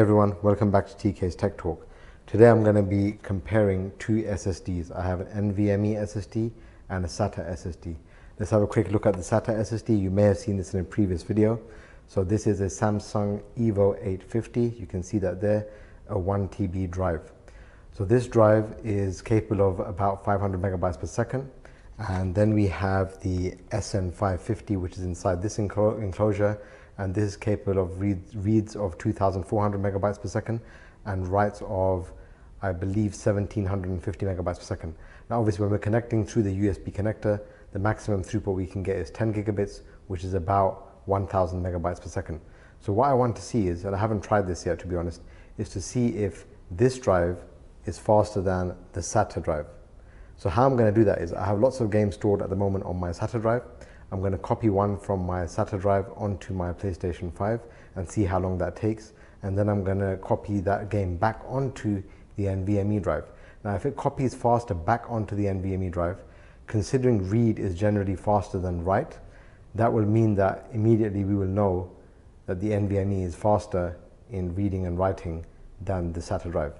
Everyone, welcome back to TK's Tech Talk. Today I'm going to be comparing two SSDs. I have an NVMe SSD and a SATA SSD. Let's have a quick look at the SATA SSD. You may have seen this in a previous video. So this is a Samsung Evo 850. You can see that there, a 1 TB drive. So this drive is capable of about 500 megabytes per second. And then we have the SN550, which is inside this enclosure. And this is capable of reads of 2,400 megabytes per second and writes of, I believe, 1,750 megabytes per second. Now, obviously, when we're connecting through the USB connector, the maximum throughput we can get is 10 gigabits, which is about 1,000 megabytes per second. So what I want to see is, and I haven't tried this yet, to be honest, is to see if this drive is faster than the SATA drive. So how I'm going to do that is I have lots of games stored at the moment on my SATA drive. I'm going to copy one from my SATA drive onto my PlayStation 5 and see how long that takes. And then I'm going to copy that game back onto the NVMe drive. Now, if it copies faster back onto the NVMe drive, considering read is generally faster than write, that will mean that immediately we will know that the NVMe is faster in reading and writing than the SATA drive.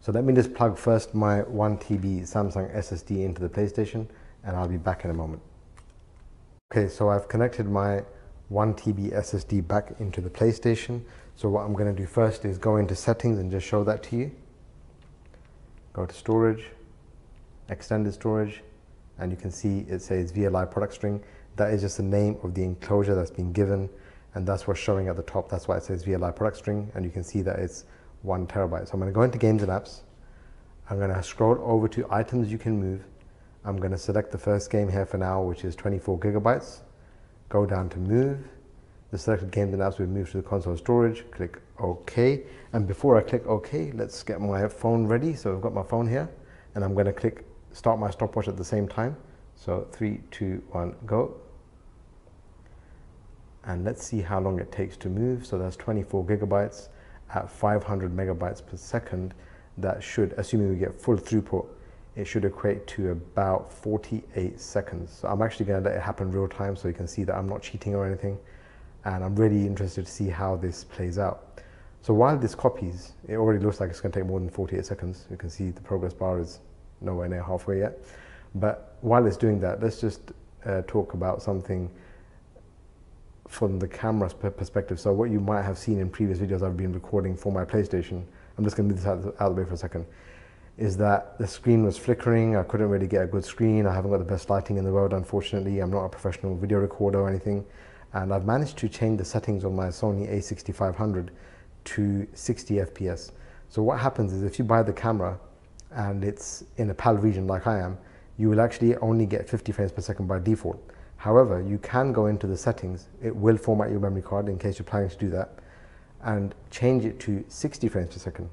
So let me just plug first my 1 TB Samsung SSD into the PlayStation and I'll be back in a moment. Okay, so I've connected my 1 TB SSD back into the PlayStation. So what I'm going to do first is go into settings and just show that to you. Go to storage, extended storage, and you can see it says VLI product string. That is just the name of the enclosure that's been given, and that's what's showing at the top. That's why it says VLI product string, and you can see that it's 1 terabyte. So I'm going to go into games and apps. I'm going to scroll over to items you can move. I'm going to select the first game here for now, which is 24 gigabytes. Go down to move. The selected games and apps will move to the console storage. Click OK. And before I click OK, let's get my phone ready. So I've got my phone here, and I'm going to click start my stopwatch at the same time. So 3, 2, 1, go. And let's see how long it takes to move. So that's 24 gigabytes at 500 megabytes per second. That should, assuming we get full throughput, it should equate to about 48 seconds. So I'm actually going to let it happen real time so you can see that I'm not cheating or anything. And I'm really interested to see how this plays out. So while this copies, it already looks like it's going to take more than 48 seconds. You can see the progress bar is nowhere near halfway yet. But while it's doing that, let's just talk about something from the camera's perspective. So what you might have seen in previous videos I've been recording for my PlayStation, I'm just going to move this out of the way for a second, is that the screen was flickering. I couldn't really get a good screen. I haven't got the best lighting in the world, unfortunately. I'm not a professional video recorder or anything. And I've managed to change the settings on my Sony a6500 to 60 FPS. So what happens is if you buy the camera and it's in a PAL region like I am, you will actually only get 50 frames per second by default. However, you can go into the settings. It will format your memory card in case you're planning to do that and change it to 60 frames per second.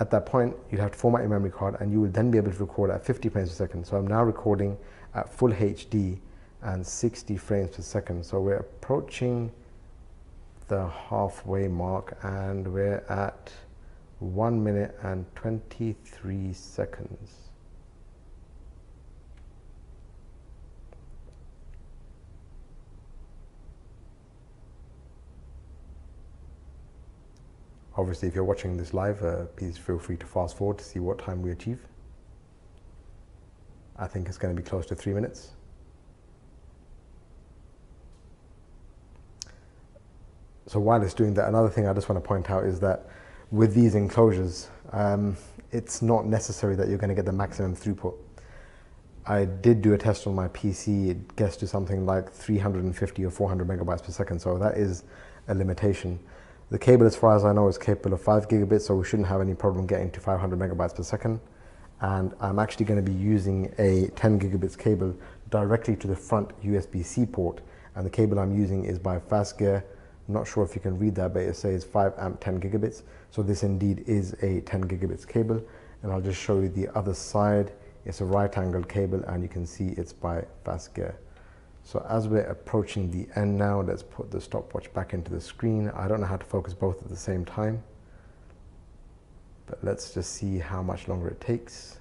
At that point, you'd have to format your memory card and you will then be able to record at 50 frames per second. So I'm now recording at full HD and 60 frames per second. So we're approaching the halfway mark and we're at 1 minute and 23 seconds. Obviously, if you're watching this live, please feel free to fast forward to see what time we achieve. I think it's going to be close to 3 minutes. So while it's doing that, another thing I just want to point out is that with these enclosures, it's not necessary that you're going to get the maximum throughput. I did do a test on my PC. It gets to something like 350 or 400 megabytes per second, so that is a limitation. The cable, as far as I know, is capable of 5 gigabits, so we shouldn't have any problem getting to 500 megabytes per second. And I'm actually going to be using a 10 gigabits cable directly to the front USB-C port. And the cable I'm using is by FastGear. I'm not sure if you can read that, but it says 5 amp 10 gigabits. So this indeed is a 10 gigabits cable. And I'll just show you the other side. It's a right-angled cable, and you can see it's by FastGear. So as we're approaching the end now, let's put the stopwatch back into the screen. I don't know how to focus both at the same time, but let's just see how much longer it takes.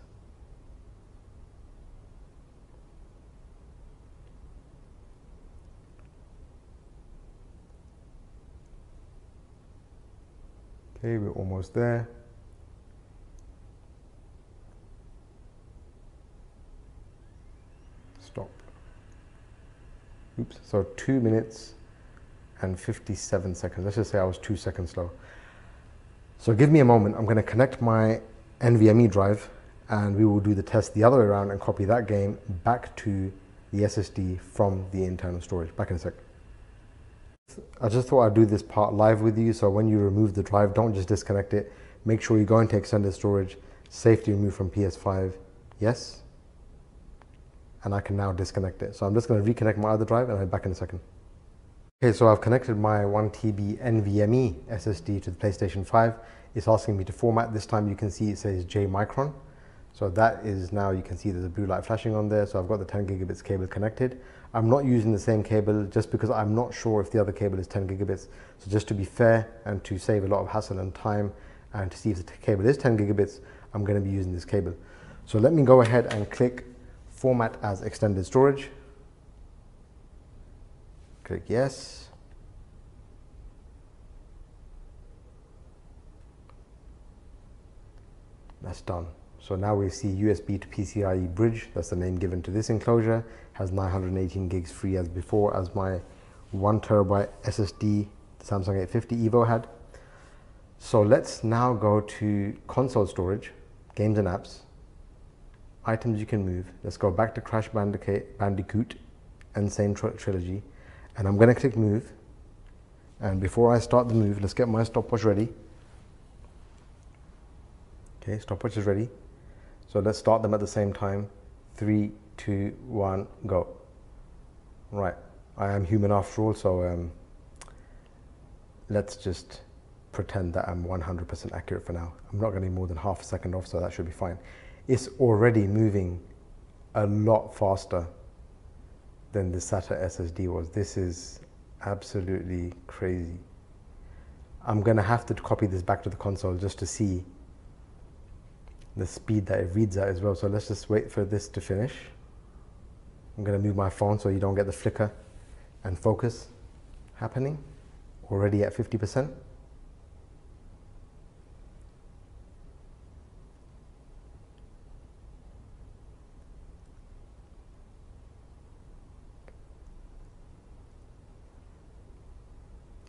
Okay, we're almost there. Stop. Oops, so 2 minutes and 57 seconds. Let's just say I was 2 seconds slow. So give me a moment. I'm going to connect my NVMe drive and we will do the test the other way around and copy that game back to the SSD from the internal storage. Back in a sec. I just thought I'd do this part live with you, so when you remove the drive, don't just disconnect it. Make sure you go into extended storage, safety remove from PS5, yes. And I can now disconnect it. So I'm just going to reconnect my other drive and I'll be back in a second. Okay, so I've connected my 1TB NVMe SSD to the PlayStation 5. It's asking me to format. This time you can see it says J Micron. So that is now, you can see there's a blue light flashing on there. So I've got the 10 gigabits cable connected. I'm not using the same cable just because I'm not sure if the other cable is 10 gigabits. So just to be fair and to save a lot of hassle and time and to see if the cable is 10 gigabits, I'm going to be using this cable. So let me go ahead and click format as extended storage. Click yes. That's done. So now we see USB to PCIe bridge, that's the name given to this enclosure, has 918 gigs free as before, as my 1TB SSD the Samsung 850 Evo had. So let's now go to console storage, games and apps, items you can move. Let's go back to Crash Bandicoot and Insane Trilogy, and I'm going to click move. And before I start the move, let's get my stopwatch ready. Okay, stopwatch is ready. So let's start them at the same time. 3, 2, 1, go. Right, I am human after all, so let's just pretend that I'm 100% accurate for now. I'm not going to be more than half a second off, so that should be fine. It's already moving a lot faster than the SATA SSD was. This is absolutely crazy. I'm going to have to copy this back to the console just to see the speed that it reads at as well. So let's just wait for this to finish. I'm going to move my phone so you don't get the flicker and focus happening. Already at 50%.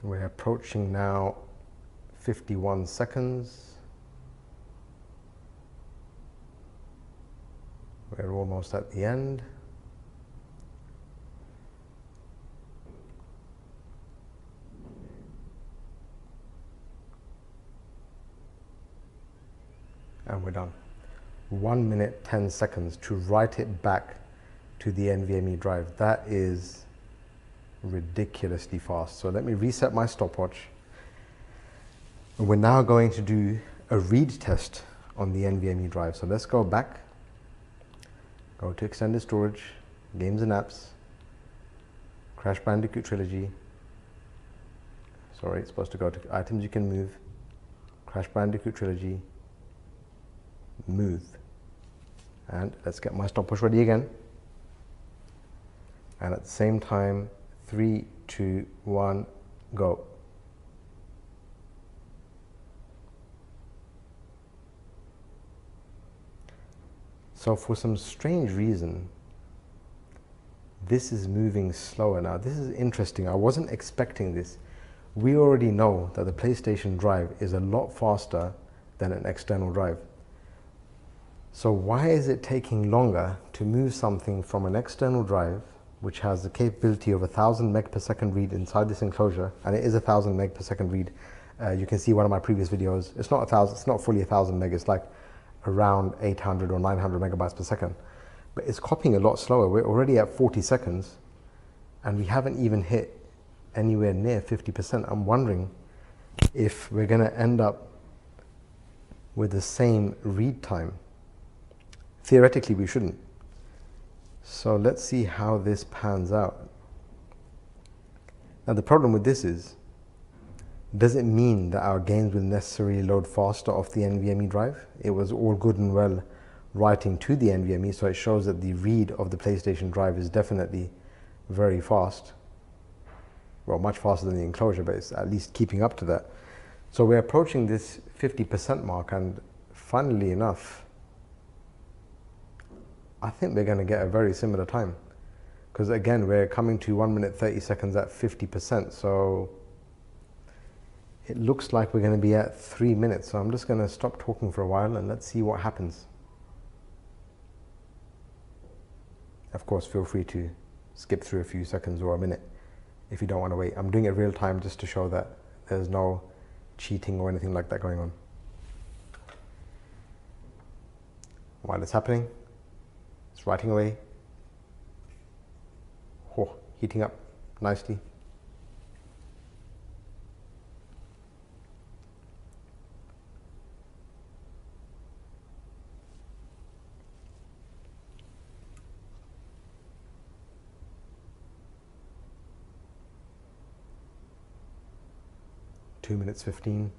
We're approaching now 51 seconds. We're almost at the end. And we're done. 1 minute, 10 seconds to write it back to the NVMe drive. That is ridiculously fast. So let me reset my stopwatch. We're now going to do a read test on the NVMe drive. So let's go back. Go to extended storage, games and apps, Crash Bandicoot Trilogy. Sorry, it's supposed to go to items you can move, Crash Bandicoot Trilogy, move. And let's get my stopwatch ready again. And at the same time, 3, 2, 1, go. So for some strange reason, this is moving slower now. This is interesting. I wasn't expecting this. We already know that the PlayStation drive is a lot faster than an external drive. So why is it taking longer to move something from an external drive, which has the capability of 1000 meg per second read inside this enclosure, and it is 1000 meg per second read. You can see one of my previous videos. It's not 1000. It's not fully 1000 meg. It's like around 800 or 900 megabytes per second, but it's copying a lot slower. We're already at 40 seconds and we haven't even hit anywhere near 50%. I'm wondering if we're going to end up with the same read time. Theoretically, we shouldn't. So let's see how this pans out. Now, the problem with this is, does it mean that our games will necessarily load faster off the NVMe drive? It was all good and well writing to the NVMe, so it shows that the read of the PlayStation drive is definitely very fast. Well, much faster than the enclosure, but it's at least keeping up to that. So we're approaching this 50% mark, and funnily enough, I think we're going to get a very similar time, because again, we're coming to 1 minute 30 seconds at 50%. So it looks like we're going to be at 3 minutes. So I'm just going to stop talking for a while and let's see what happens. Of course, feel free to skip through a few seconds or a minute if you don't want to wait. I'm doing it real time just to show that there's no cheating or anything like that going on. While it's happening, it's writing away. Oh, heating up nicely. Two minutes 15.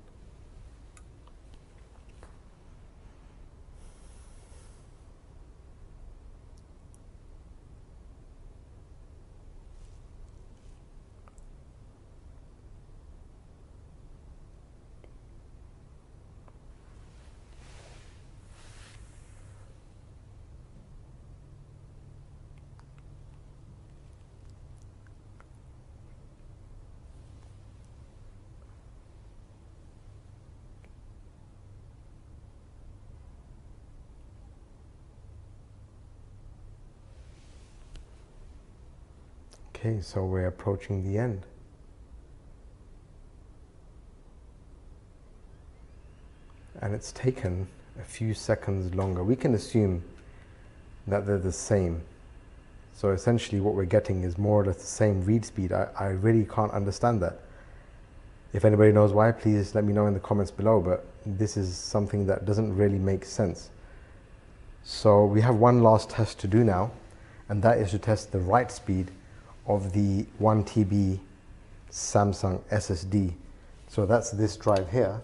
Okay, so we're approaching the end. And it's taken a few seconds longer. We can assume that they're the same. So essentially what we're getting is more or less the same read speed. I really can't understand that. If anybody knows why, please let me know in the comments below, but this is something that doesn't really make sense. So we have one last test to do now, and that is to test the write speed of the 1TB Samsung SSD. So that's this drive here.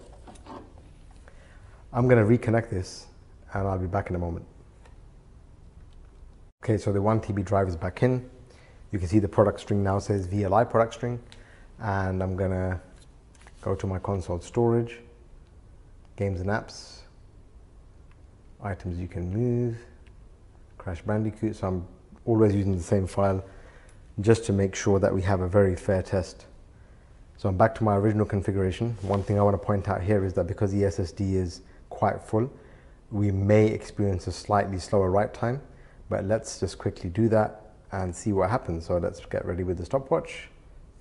I'm gonna reconnect this and I'll be back in a moment. Okay, so the 1TB drive is back in. You can see the product string now says VLI product string, and I'm gonna go to my console storage, games and apps, items you can move, Crash Bandicoot. So I'm always using the same file just to make sure that we have a very fair test. So I'm back to my original configuration. One thing I want to point out here is that because the SSD is quite full, we may experience a slightly slower write time, but let's just quickly do that and see what happens. So let's get ready with the stopwatch.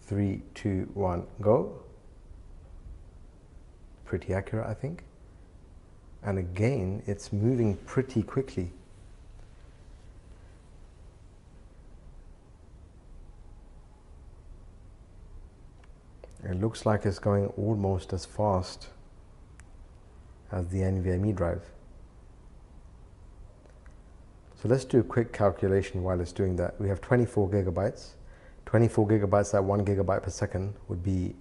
3, 2, 1, go. Pretty accurate, I think. And again, it's moving pretty quickly. It looks like it's going almost as fast as the NVMe drive. So let's do a quick calculation while it's doing that. We have 24 gigabytes. 24 gigabytes at 1 gigabyte per second would be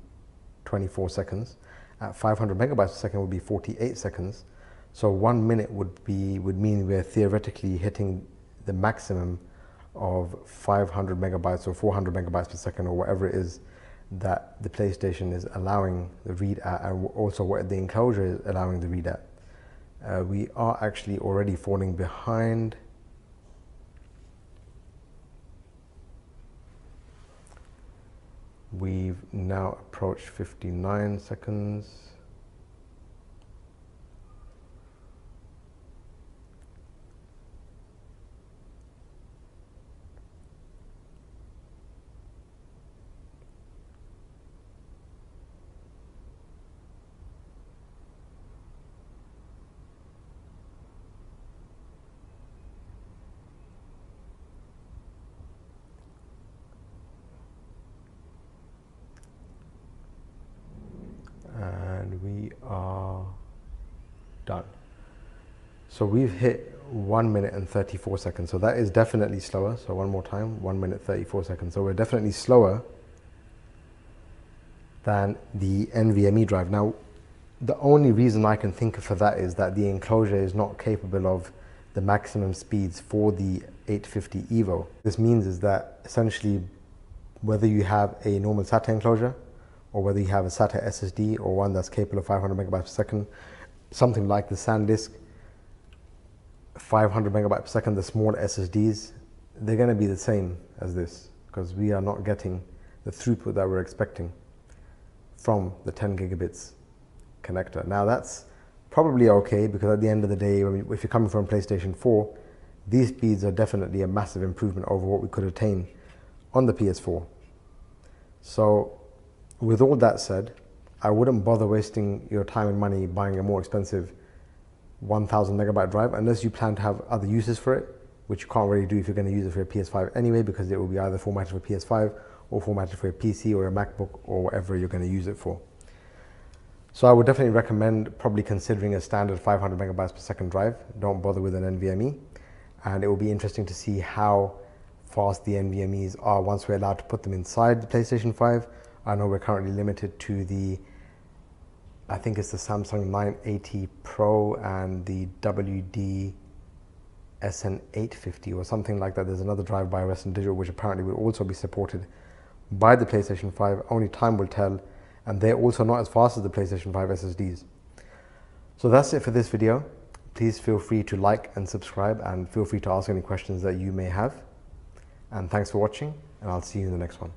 24 seconds. At 500 megabytes per second would be 48 seconds. So 1 minute would mean we're theoretically hitting the maximum of 500 megabytes or 400 megabytes per second, or whatever it is that the PlayStation is allowing the read at, and also what the enclosure is allowing the read at. We are actually already falling behind. We've now approached 59 seconds. Done. So we've hit 1 minute and 34 seconds. So that is definitely slower. So one more time, 1 minute 34 seconds. So we're definitely slower than the NVMe drive. Now, the only reason I can think of for that is that the enclosure is not capable of the maximum speeds for the 850 Evo. This means is that essentially, whether you have a normal SATA enclosure or whether you have a SATA SSD or one that's capable of 500 megabytes per second, something like the SanDisk 500 megabytes per second, the small SSDs, they're going to be the same as this because we are not getting the throughput that we're expecting from the 10 gigabits connector. Now that's probably okay because at the end of the day, if you're coming from PlayStation 4, these speeds are definitely a massive improvement over what we could attain on the PS4. So with all that said, I wouldn't bother wasting your time and money buying a more expensive 1000 megabyte drive unless you plan to have other uses for it, which you can't really do if you're going to use it for your PS5 anyway, because it will be either formatted for PS5 or formatted for a PC or a MacBook or whatever you're going to use it for. So I would definitely recommend probably considering a standard 500 megabytes per second drive. Don't bother with an NVMe. And it will be interesting to see how fast the NVMe's are once we're allowed to put them inside the PlayStation 5. I know we're currently limited to the, I think it's the Samsung 980 Pro and the WD SN850 or something like that. There's another drive by Western Digital which apparently will also be supported by the PlayStation 5. Only time will tell, and they're also not as fast as the PlayStation 5 SSDs. So that's it for this video. Please feel free to like and subscribe, and feel free to ask any questions that you may have. And thanks for watching, and I'll see you in the next one.